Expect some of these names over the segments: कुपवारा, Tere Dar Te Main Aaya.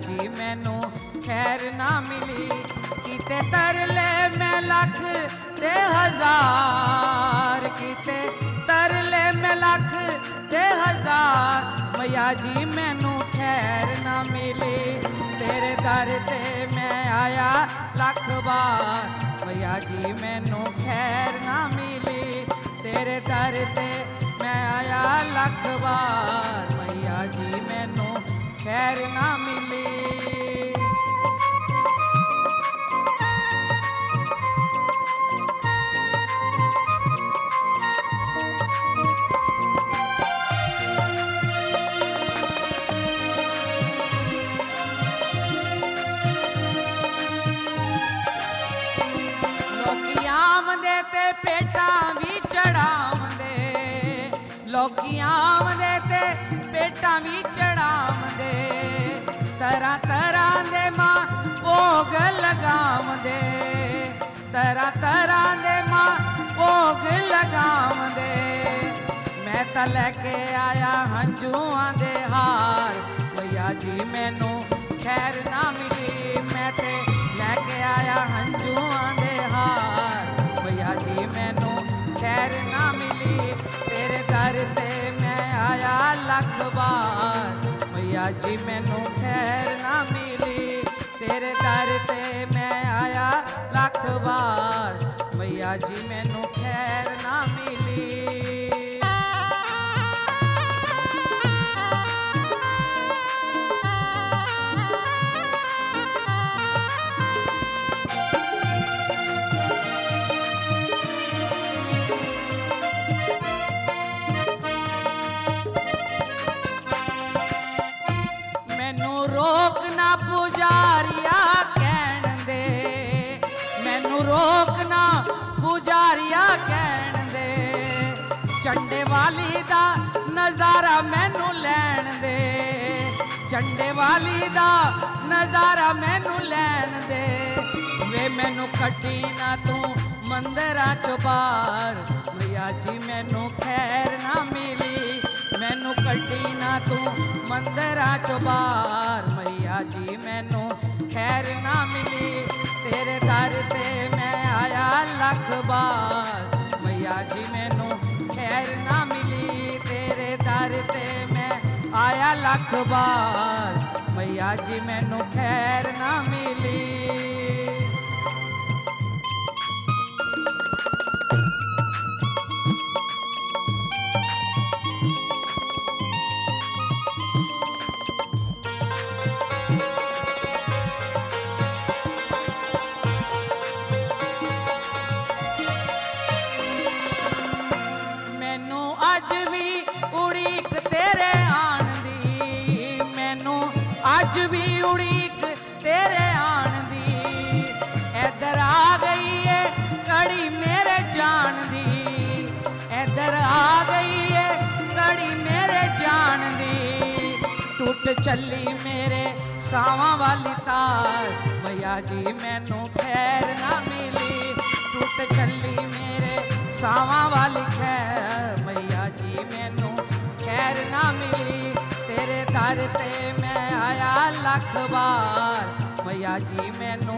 जी मैनू खैर ना मिली किते तरले मैं लख ते हजार, किते तरले मैं लख ते हजार, मैया जी मैनू खैर ना मिली। तेरे दर ते मैं आया लख बार, मैया जी मैनू खैर ना मिली। तेरे दर ते मैं आया लख बार, मैया जी मैनू खैर ना मिली। लोकी आमदे ते पेटा भी चढ़ावदे, लोकी आमदे ते पेटा भी चढ़ावदे, तरह तरह दे मां भोग लगावदे, तरह तरह दे मां भोग लगावदे। मैं तां लैके आया हंजूआं दे हार, मैया जी मैनू खैर ना मिली। मैं ते लैके आया हंजूआं दे हार, मैया जी मैनू खैर ना मिली। तेरे दर ते मैं आया लख बार, मैया जी मैनू खैर ना मिली। तेरे दर ते मैं आया लख बार, मैया जी मैनू खैर ना मिली। पुजारिया कहन दे, मैनू रोकना पुजारिया कहन दे, झंडे वाली दा नज़ारा मैनू लैन दे, झंडे वाली दा नज़ारा मैनू लैन दे। वे मैनू कट्टी ना तू मंदरा चो बार, मैया जी मैनू खैर ना मिली। मैनू कट्टी ना तू मंदरा चो बार, मैया जी मैनू खैर ना मिली। तेरे दर ते मैं आया लख बार, मैया जी मैनू खैर ना मिली। तेरे दर ते मैं आया लख बार, मैया जी मैनू खैर ना मिली। अज भी उड़ीक तेरे आन दी, इधर आ गई है कड़ी मेरे जान दी, इधर आ गई है कड़ी मेरे जान दी। टूट चली मेरे सावां वाली तार, मैया जी मैनू खैर ना मिली। टूट चली मेरे सावां वाली खैर, मैया जी मैनू खैर ना मिली। तेरे दर ते मैं आया लख बार, मैया जी मैनू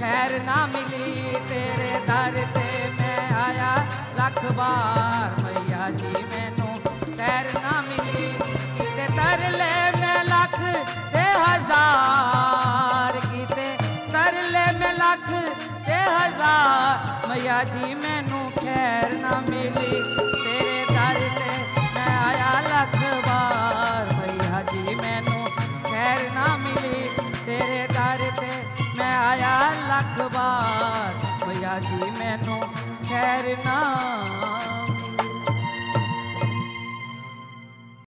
खैर ना मिली। तेरे दर ते मैं आया लख बार, मैया जी मैनू खैर ना मिली। किते तरले मैं लख ते हजार, किते तरले मैं लख ते हजार, मैया जी